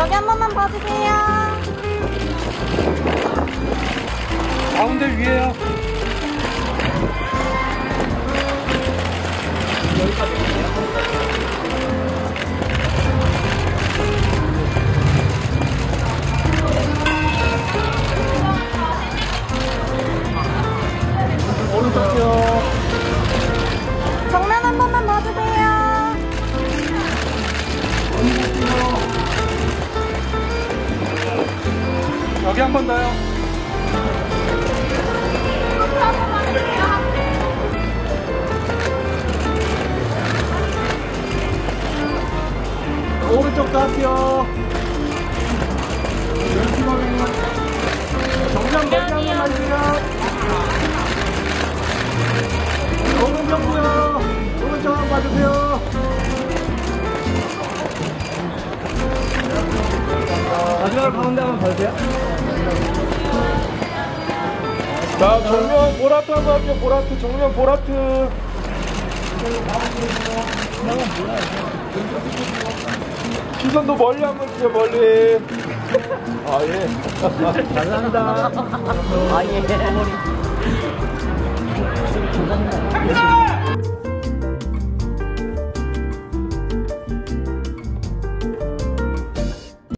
여기 한 번만 봐주세요. 가운데 위에요. 오른쪽이요. 정면 한 번만 봐주세요. 여기 한 번 더요. 오른쪽도 할게요. 정면 멀리 한 번만 주세요. 오른쪽도요. 오른쪽 한번 봐주세요. 마지막으로 가운데 한번 봐주세요. 자, 정면 보라트 한번 할게요. 보라트, 정면 보라트. 시선도 멀리 한번 주세요, 멀리. 아, 예. 잘한다. 아, 예.